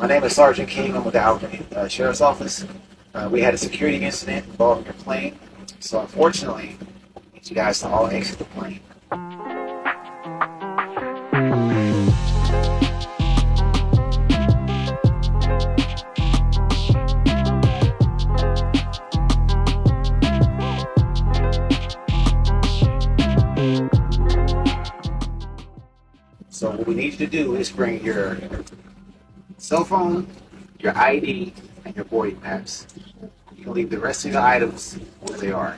My name is Sergeant King. I'm with the Howard County Sheriff's Office. We had a security incident involving your plane, so unfortunately, I need you guys to all exit the plane. So what we need you to do is bring your cell phone, your ID, and your boarding pass. You can leave the rest of the items where they are.